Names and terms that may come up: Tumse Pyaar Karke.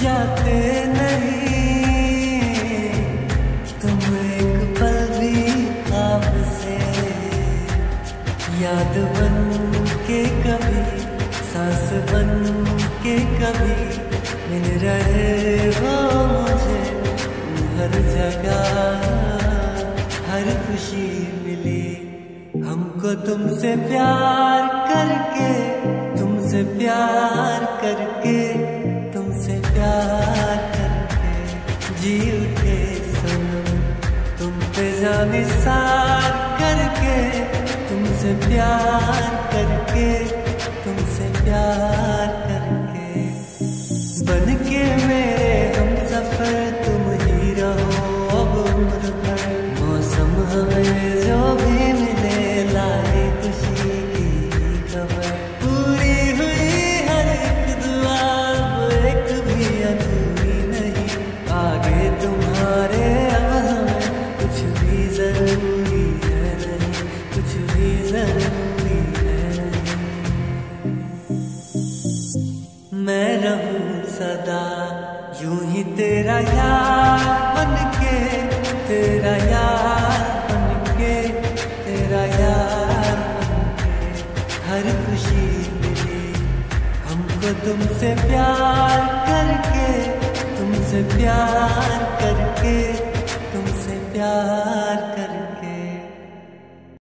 जाते नहीं तुम एक पल भी आप से, याद बन के कभी, सांस बन के कभी मिल रहे हो मुझे। हर जगह हर खुशी मिली हमको तुमसे प्यार करके, तुमसे प्यार करके, तुमसे प्यार करके जी उठे सनम। तुम पे जान निसार करके, तुमसे प्यार करके, तुमसे प्यार करके बनके मेरे हम सफर। तुम ही रहो अब उम्र भर, मौसम हमें जो भी मिले लाए खुशी की खबर। पूरी हुई हर एक दुआ, एक भी अधूरी नहीं, आगे तुम्हारे अब हमें कुछ भी जरूरी है नहीं, कुछ भी जरूरी है नहीं। मैं रहूं सदा यूं ही तेरा यार बनके, तेरा यार बनके, तेरा यार बनके। हर खुशी मिली हमको तुमसे प्यार करके, तुमसे प्यार करके, तुमसे प्यार